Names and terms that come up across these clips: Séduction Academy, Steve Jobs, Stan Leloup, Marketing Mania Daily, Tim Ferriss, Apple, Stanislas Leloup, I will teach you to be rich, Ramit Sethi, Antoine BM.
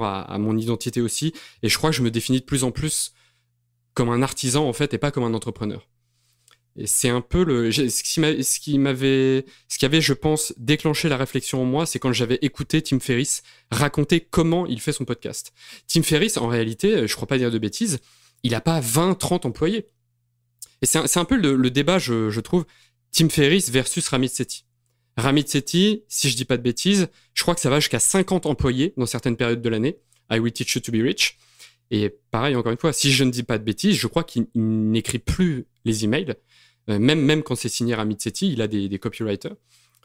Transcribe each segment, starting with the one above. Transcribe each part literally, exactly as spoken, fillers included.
à, à mon identité aussi. Et je crois que je me définis de plus en plus comme un artisan, en fait, et pas comme un entrepreneur. Et c'est un peu le, ce qui m'avait, ce qui avait, je pense, déclenché la réflexion en moi, c'est quand j'avais écouté Tim Ferriss raconter comment il fait son podcast. Tim Ferriss, en réalité, je crois pas dire de bêtises, il n'a pas vingt, trente employés. Et c'est un, un peu le, le débat, je, je trouve, Tim Ferriss versus Ramit Sethi. Ramit Sethi, si je dis pas de bêtises, je crois que ça va jusqu'à cinquante employés dans certaines périodes de l'année. I will teach you to be rich. Et pareil, encore une fois, si je ne dis pas de bêtises, je crois qu'il n'écrit plus les emails. Même, même quand c'est signé Ramit Sethi, il a des, des copywriters.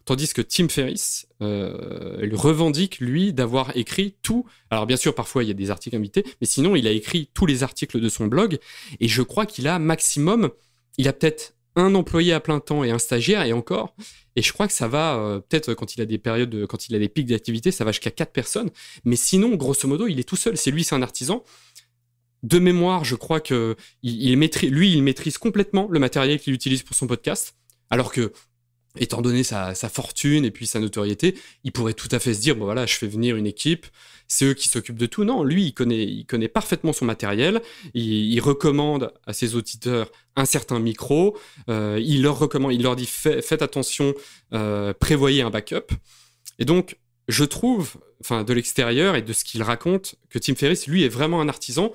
Tandis que Tim Ferriss euh, il revendique, lui, d'avoir écrit tout. Alors bien sûr, parfois, il y a des articles invités, mais sinon, il a écrit tous les articles de son blog. Et je crois qu'il a maximum, il a peut-être un employé à plein temps et un stagiaire, et encore. Et je crois que ça va, euh, peut-être quand il a des périodes, de, quand il a des pics d'activité, ça va jusqu'à quatre personnes. Mais sinon, grosso modo, il est tout seul. C'est lui, c'est un artisan. De mémoire, je crois que il, il maîtrise, lui, il maîtrise complètement le matériel qu'il utilise pour son podcast, alors que, étant donné sa, sa fortune et puis sa notoriété, il pourrait tout à fait se dire, bon voilà, je fais venir une équipe, c'est eux qui s'occupent de tout. Non, lui, il connaît, il connaît parfaitement son matériel, il, il recommande à ses auditeurs un certain micro, euh, il leur recommande, il leur dit, fait, faites attention, euh, prévoyez un backup. Et donc, je trouve, enfin, de l'extérieur et de ce qu'il raconte, que Tim Ferriss, lui, est vraiment un artisan.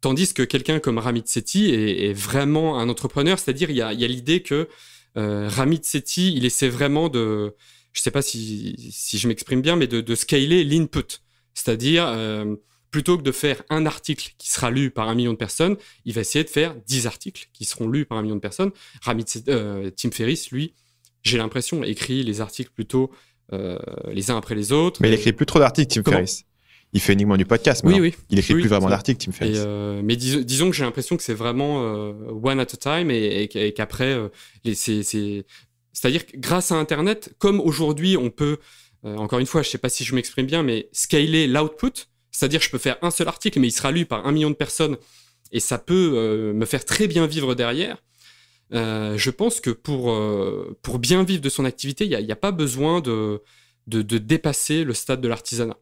Tandis que quelqu'un comme Ramit Sethi est, est vraiment un entrepreneur, c'est-à-dire il y a, il y a l'idée que euh, Ramit Sethi, il essaie vraiment de, je ne sais pas si, si je m'exprime bien, mais de, de scaler l'input. C'est-à-dire, euh, plutôt que de faire un article qui sera lu par un million de personnes, il va essayer de faire dix articles qui seront lus par un million de personnes. Ramit Sethi, euh, Tim Ferriss, lui, j'ai l'impression, écrit les articles plutôt euh, les uns après les autres. Mais il n'écrit plus trop d'articles, Tim Ferriss. Il fait uniquement du podcast, mais oui, oui. Il n'écrit oui, plus vraiment d'articles, Tim Ferriss. Euh, mais dis, disons que j'ai l'impression que c'est vraiment euh, one at a time et, et, et qu'après, euh, c'est-à-dire que grâce à Internet, comme aujourd'hui, on peut, euh, encore une fois, je ne sais pas si je m'exprime bien, mais scaler l'output, c'est-à-dire je peux faire un seul article, mais il sera lu par un million de personnes et ça peut euh, me faire très bien vivre derrière. Euh, je pense que pour, euh, pour bien vivre de son activité, il n'y a, a pas besoin de, de, de dépasser le stade de l'artisanat.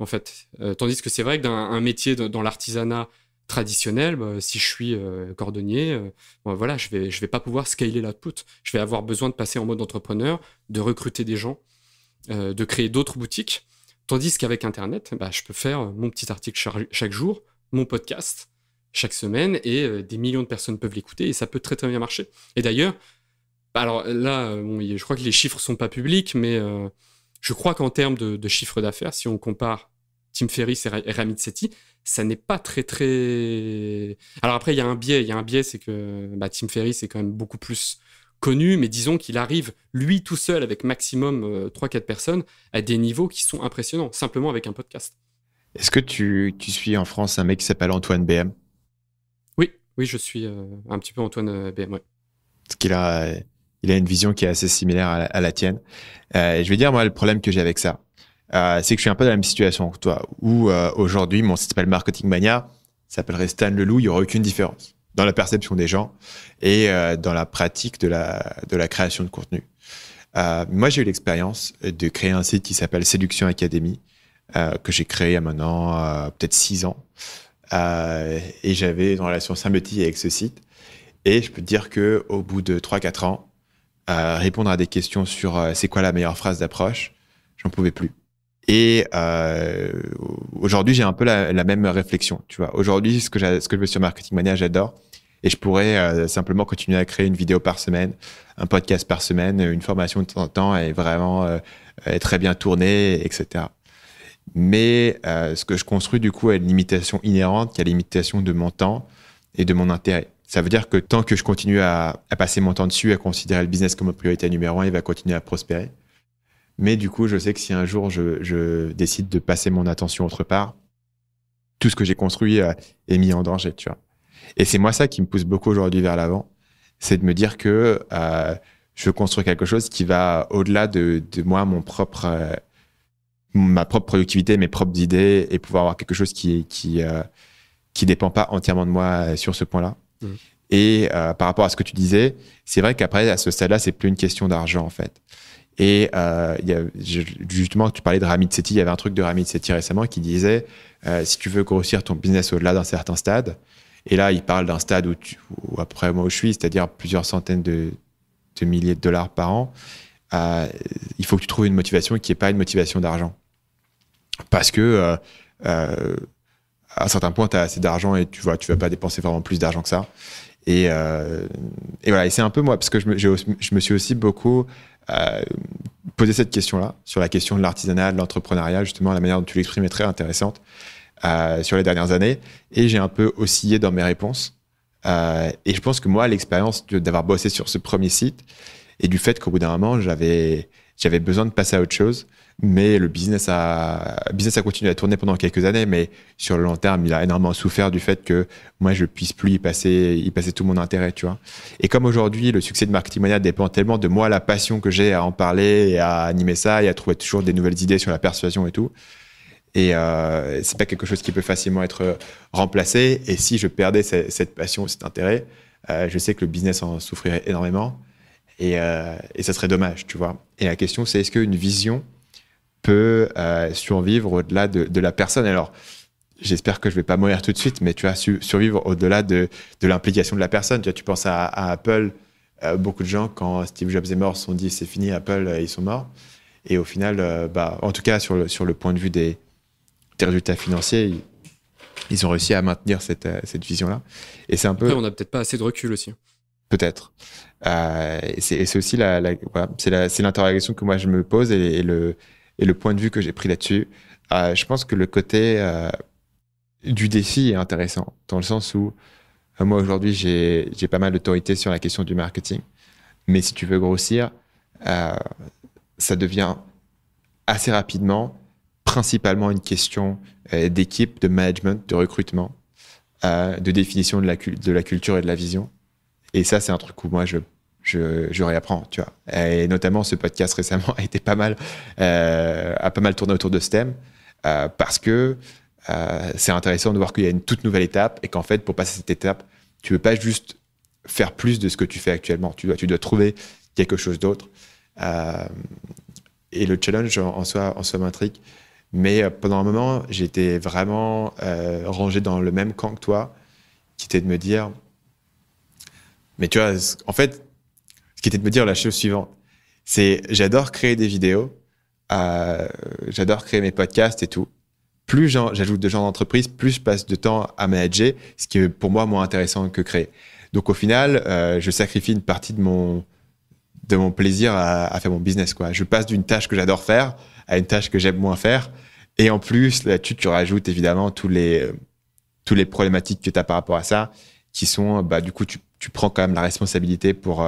En fait, euh, tandis que c'est vrai que d'un métier de, dans l'artisanat traditionnel, bah, si je suis euh, cordonnier, euh, bon, voilà, je vais je vais pas pouvoir scaler l'output. Je vais avoir besoin de passer en mode entrepreneur, de recruter des gens, euh, de créer d'autres boutiques. Tandis qu'avec Internet, bah, je peux faire mon petit article chaque, chaque jour, mon podcast chaque semaine, et euh, des millions de personnes peuvent l'écouter et ça peut très très bien marcher. Et d'ailleurs, bah, alors là, bon, je crois que les chiffres sont pas publics, mais euh, je crois qu'en termes de, de chiffre d'affaires, si on compare Tim Ferriss et Ramit Sethi, ça n'est pas très, très... Alors après, il y a un biais, il y a un biais, c'est que bah, Tim Ferriss est quand même beaucoup plus connu, mais disons qu'il arrive, lui, tout seul, avec maximum euh, trois quatre personnes, à des niveaux qui sont impressionnants, simplement avec un podcast. Est-ce que tu, tu suis en France un mec qui s'appelle Antoine B M? Oui, oui, je suis euh, un petit peu Antoine B M, oui. Parce qu'il a... Euh... Il a une vision qui est assez similaire à la, à la tienne. Euh, je vais dire, moi, le problème que j'ai avec ça, euh, c'est que je suis un peu dans la même situation que toi, où euh, aujourd'hui, mon site s'appelle Marketing Mania, ça s'appellerait Stan Leloup, il n'y aurait aucune différence dans la perception des gens et euh, dans la pratique de la, de la création de contenu. Euh, moi, j'ai eu l'expérience de créer un site qui s'appelle Séduction Academy, euh, que j'ai créé il y a maintenant euh, peut-être six ans. Euh, et j'avais une relation symbiotique avec ce site. Et je peux te dire qu'au bout de trois quatre ans, Euh, répondre à des questions sur euh, c'est quoi la meilleure phrase d'approche, j'en pouvais plus. Et euh, aujourd'hui, j'ai un peu la, la même réflexion. Tu vois, aujourd'hui, ce que ce que je veux sur Marketing Mania, j'adore, et je pourrais euh, simplement continuer à créer une vidéo par semaine, un podcast par semaine, une formation de temps en temps, et vraiment euh, très bien tournée, et cetera. Mais euh, ce que je construis du coup est une limitation inhérente, qui est la limitation de mon temps et de mon intérêt. Ça veut dire que tant que je continue à, à passer mon temps dessus, à considérer le business comme priorité numéro un, il va continuer à prospérer. Mais du coup, je sais que si un jour, je, je décide de passer mon attention autre part, tout ce que j'ai construit euh, est mis en danger, tu vois. Et c'est moi ça qui me pousse beaucoup aujourd'hui vers l'avant, c'est de me dire que euh, je construis quelque chose qui va au-delà de, de moi, mon propre, euh, ma propre productivité, mes propres idées, et pouvoir avoir quelque chose qui, qui, euh, qui dépend pas entièrement de moi euh, sur ce point-là. Et euh, par rapport à ce que tu disais, c'est vrai qu'après, à ce stade-là, c'est plus une question d'argent, en fait. Et euh, il y a, justement, tu parlais de Ramit Sethi, il y avait un truc de Ramit Sethi récemment qui disait euh, si tu veux grossir ton business au-delà d'un certain stade, et là il parle d'un stade où, tu, où après moi où je suis, c'est-à-dire plusieurs centaines de, de milliers de dollars par an, euh, il faut que tu trouves une motivation qui n'est pas une motivation d'argent. Parce que euh, euh, à un certain point, tu as assez d'argent et tu vois, tu vas pas dépenser vraiment plus d'argent que ça. Et, euh, et voilà, et c'est un peu moi, parce que je me, je, je me suis aussi beaucoup euh, posé cette question-là, sur la question de l'artisanat, de l'entrepreneuriat, justement, la manière dont tu l'exprimes est très intéressante euh, sur les dernières années. Et j'ai un peu oscillé dans mes réponses. Euh, et je pense que moi, l'expérience d'avoir bossé sur ce premier site et du fait qu'au bout d'un moment, j'avais j'avais besoin de passer à autre chose, mais le business a, business a continué à tourner pendant quelques années, mais sur le long terme, il a énormément souffert du fait que moi, je ne puisse plus y passer, y passer tout mon intérêt, tu vois. Et comme aujourd'hui, le succès de Marketing Mania dépend tellement de moi, la passion que j'ai à en parler et à animer ça et à trouver toujours des nouvelles idées sur la persuasion et tout. Et euh, ce n'est pas quelque chose qui peut facilement être remplacé. Et si je perdais cette, cette passion, cet intérêt, euh, je sais que le business en souffrirait énormément. Et, euh, et ça serait dommage, tu vois. Et la question, c'est est-ce qu'une vision peut euh, survivre au-delà de, de la personne? Alors, j'espère que je ne vais pas mourir tout de suite, mais tu vas su survivre au-delà de, de l'implication de la personne. Tu vois, tu penses à, à Apple, euh, beaucoup de gens, quand Steve Jobs est mort, se sont dit c'est fini, Apple, euh, ils sont morts. Et au final, euh, bah, en tout cas, sur le, sur le point de vue des, des résultats financiers, ils, ils ont réussi à maintenir cette, euh, cette vision-là. Et c'est un peu. Après, on n'a peut-être pas assez de recul aussi. Peut-être. Euh, c'est aussi la, la, voilà, c'est l'interrogation que moi je me pose et, et, le, et le point de vue que j'ai pris là-dessus. Euh, je pense que le côté euh, du défi est intéressant, dans le sens où euh, moi aujourd'hui j'ai pas mal d'autorité sur la question du marketing, mais si tu veux grossir, euh, ça devient assez rapidement principalement une question euh, d'équipe, de management, de recrutement, euh, de définition de la, de la culture et de la vision. Et ça, c'est un truc où moi, je, je, je réapprends, tu vois. Et notamment, ce podcast récemment a été pas mal, euh, a pas mal tourné autour de ce thème euh, parce que euh, c'est intéressant de voir qu'il y a une toute nouvelle étape et qu'en fait, pour passer cette étape, tu ne peux pas juste faire plus de ce que tu fais actuellement. Tu dois, tu dois trouver quelque chose d'autre. Euh, et le challenge en soi, en soi m'intrigue. Mais pendant un moment, j'étais vraiment euh, rangé dans le même camp que toi, qui était de me dire... Mais tu vois, en fait, ce qui était de me dire la chose suivante, c'est j'adore créer des vidéos, euh, j'adore créer mes podcasts et tout. Plus j'ajoute de gens d'entreprise, plus je passe de temps à manager, ce qui est pour moi moins intéressant que créer. Donc au final, euh, je sacrifie une partie de mon, de mon plaisir à, à faire mon business, quoi. Je passe d'une tâche que j'adore faire à une tâche que j'aime moins faire. Et en plus, là-dessus, tu rajoutes évidemment tous les, euh, tous les problématiques que tu as par rapport à ça, qui sont, bah, du coup, tu tu prends quand même la responsabilité pour,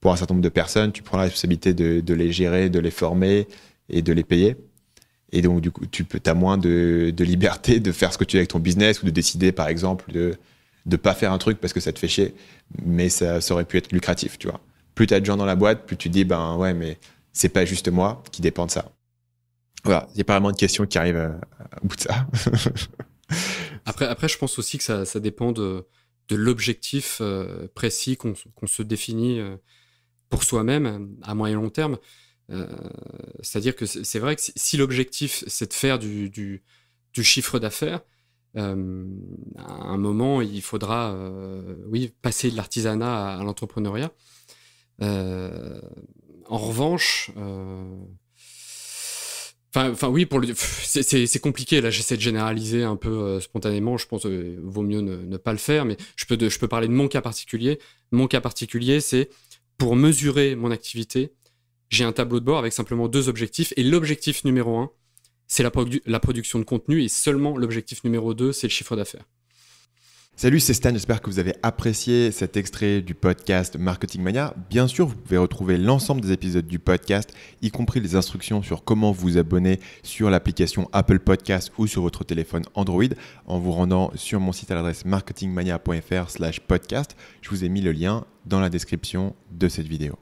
pour un certain nombre de personnes, tu prends la responsabilité de, de les gérer, de les former et de les payer. Et donc, du coup, tu peux, t'as moins de, de liberté de faire ce que tu veux avec ton business ou de décider, par exemple, de ne pas faire un truc parce que ça te fait chier. Mais ça, ça aurait pu être lucratif, tu vois. Plus tu as de gens dans la boîte, plus tu dis, ben ouais, mais c'est pas juste moi qui dépend de ça. Voilà, il y a pas vraiment de questions qui arrivent à, à bout de ça. après, après, je pense aussi que ça, ça dépend de... de l'objectif euh, précis qu'on qu'on se définit euh, pour soi-même à moyen et long terme. Euh, C'est-à-dire que c'est vrai que si, si l'objectif, c'est de faire du, du, du chiffre d'affaires, euh, à un moment, il faudra euh, oui, passer de l'artisanat à, à l'entrepreneuriat. Euh, en revanche... Euh, Enfin, oui, pour le... c'est compliqué. Là, j'essaie de généraliser un peu euh, spontanément. Je pense qu'il euh, vaut mieux ne, ne pas le faire, mais je peux, de, je peux parler de mon cas particulier. Mon cas particulier, c'est pour mesurer mon activité, j'ai un tableau de bord avec simplement deux objectifs. Et l'objectif numéro un, c'est la, produ la production de contenu. Et seulement l'objectif numéro deux, c'est le chiffre d'affaires. Salut, c'est Stan, j'espère que vous avez apprécié cet extrait du podcast Marketing Mania. Bien sûr, vous pouvez retrouver l'ensemble des épisodes du podcast, y compris les instructions sur comment vous abonner sur l'application Apple Podcast ou sur votre téléphone Android en vous rendant sur mon site à l'adresse marketingmania.fr slash podcast. Je vous ai mis le lien dans la description de cette vidéo.